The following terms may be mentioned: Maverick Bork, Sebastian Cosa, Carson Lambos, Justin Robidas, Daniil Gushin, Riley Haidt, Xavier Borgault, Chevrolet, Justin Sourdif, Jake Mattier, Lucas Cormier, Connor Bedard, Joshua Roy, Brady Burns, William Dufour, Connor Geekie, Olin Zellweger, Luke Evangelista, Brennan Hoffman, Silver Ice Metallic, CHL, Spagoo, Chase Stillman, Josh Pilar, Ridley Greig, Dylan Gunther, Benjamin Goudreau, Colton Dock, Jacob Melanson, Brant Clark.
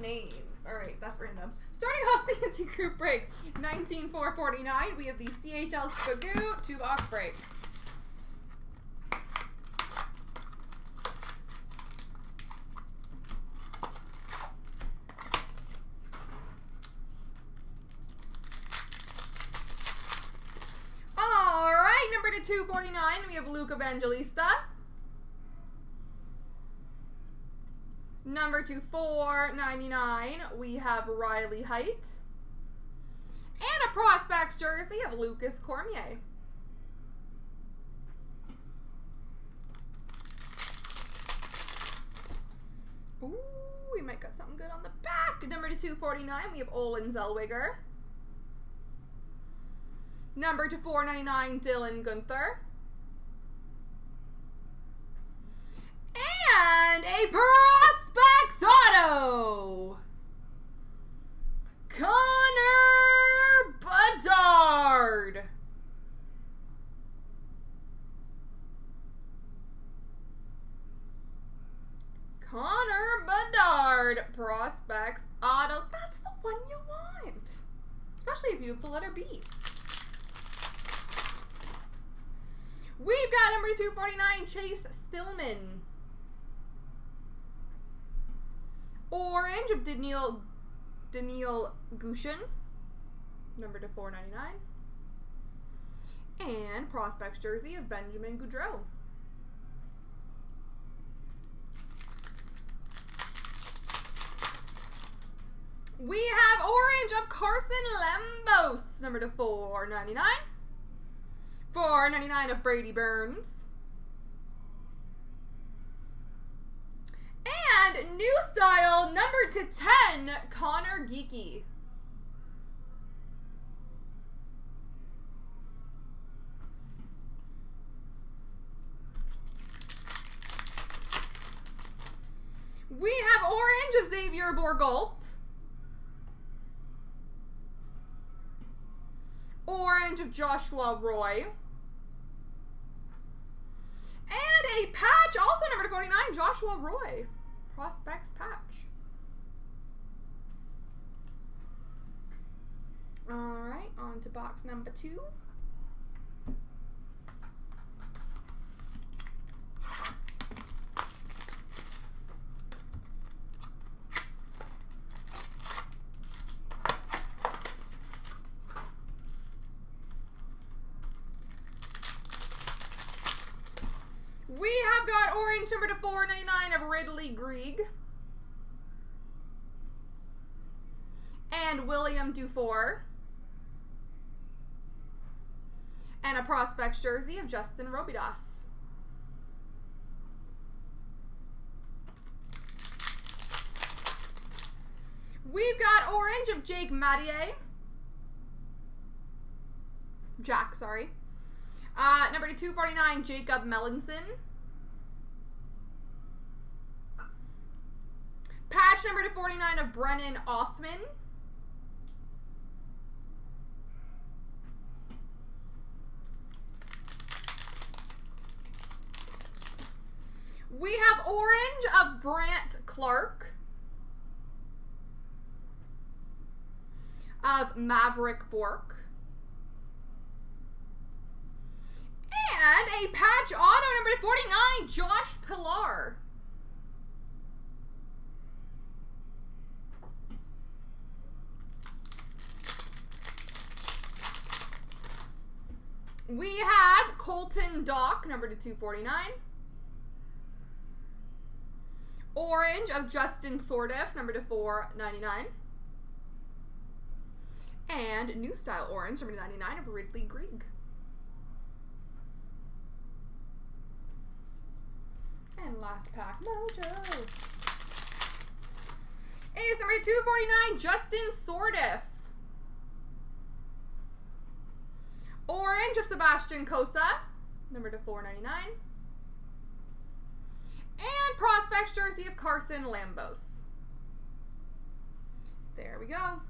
name. Alright, that's randoms. Starting off CNC group break 19449, we have the CHL Spagoo 2-box break. Alright, number to 249, we have Luke Evangelista. Number to 499, we have Riley Haidt. And a prospects jersey of Lucas Cormier. Ooh, we might got something good on the back. Number to 249, we have Olin Zellweger. Number to 499, Dylan Gunther. And a Prospects Auto! Connor Bedard! Connor Bedard Prospects Auto. That's the one you want. Especially if you have the letter B. We've got number 249, Chase Stillman. Orange of Daniil Gushin, number to 499, and prospects jersey of Benjamin Goudreau. We have orange of Carson Lambos, number to 499, 499 of Brady Burns. And new style, number to 10, Connor Geekie. We have orange of Xavier Borgault. Orange of Joshua Roy. And a patch, also number to 49, Joshua Roy. Prospects patch. Alright, on to box number 2. We have got orange number to 499 of Ridley Greig. And William Dufour. And a prospects jersey of Justin Robidas. We've got orange of Jake Mattier. Jack, sorry. Number to 249, Jacob Melanson. Patch number to 49 of Brennan Hoffman. We have orange of Brant Clark. Of Maverick Bork. And a patch auto number to 49, Josh Pilar. We have Colton Dock, number to 249. Orange of Justin Sourdif, number to 499. And new style orange, number to 99 of Ridley Greig. And last pack, Mojo. Is number 249, Justin Sourdif. Orange of Sebastian Cosa, number to 499. And prospects jersey of Carson Lambos. There we go.